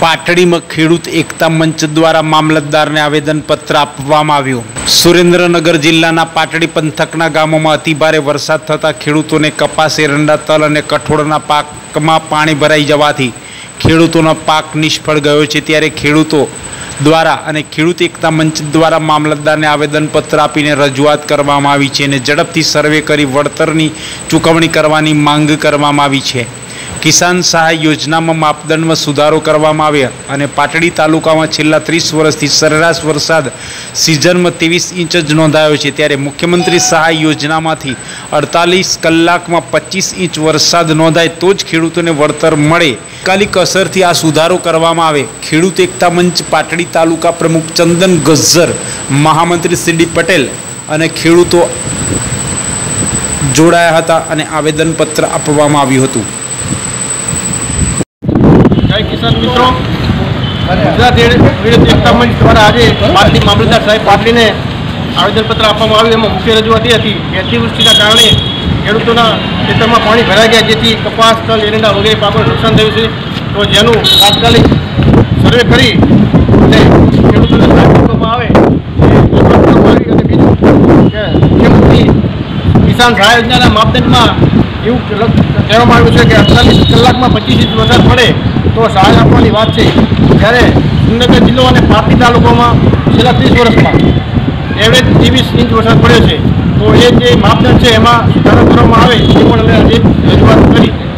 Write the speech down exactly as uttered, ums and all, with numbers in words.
पाटड़ी में खेडूत एकता मंच द्वारा मामलतदार ने आवेदन पत्र आपवामां आव्युं। सुरेन्द्रनगर जिल्लाना पाटड़ी पंथकना गामोमां अतिभारे वरसाद थता खेडूतोने कपास, एरंडा, तल अने कठोळना पाकमां पाणी भराई जवाथी खेडूतोनो पाक निष्फळ गयो छे, त्यारे खेडूतो द्वारा अने खेडूत एकता मंच द्वारा मामलतदारने आवेदनपत्र आपीने रजूआत करवामां आवी छे अने झड़पथी सर्वे करी वळतरनी चूकवणी करवानी मांग करवामां आवी छे। किसान सहाय योजना में मापदंड में सुधारो करवामां आव्यो अने पाटड़ी तालुका में छेल्ला तीस वर्षथी सरेराश वरसाद सीजन में तेवीस इंच ज नोंधायो छे, त्यारे मुख्यमंत्री सहाय योजना में अड़तालीस कलाक में पच्चीस इंच वरसाद नोंधाय तो ज खेडूतोने वळतर मळे। तात्कालिक असरथी आ सुधारो करवामां आवे। खेडूत एकता मंच पाटड़ी तालुका प्रमुख चंदन गज्जर, महामंत्री सी डी पटेल अने खेडूतो जोड़ाया हता अने आवेदनपत्र आपवामां आव्युं हतुं। किसान मित्रों, गुजरात खेडूत एकता मंच द्वारा आज पाटड़ी मामलतदार साहेब पाटड़ी ने आवेदनपत्र आपवामां आव्युं। एमां मुख्य रजूआत ए हती के अतिवृष्टिना कारणे खेडूतोना खेतर में पाणी भराई गया, जेथी कपास, तल, एरंडा वगैरह पाकों नुकसान थयुं छे, तो जेनु तात्कालिक सर्वे करी खेडूतोने सहायता करवामां आवे। किसान सहाय योजनाना मापदंडमां एवं कहवामां आव्युं छे के अड़तालीस कलाक में पच्चीस इंच वरसाद पड़े तो सहाय आपवानी बात है। त्यारे सुरेन्द्रनगर जिलों और पाटड़ी तालुका में छेल्ला तीस वर्ष में एवरेज तेवीस इंच वरसाद पड़े तो ये मापदंड है एमां सुधारो करवामां आवे। रजूआत करी।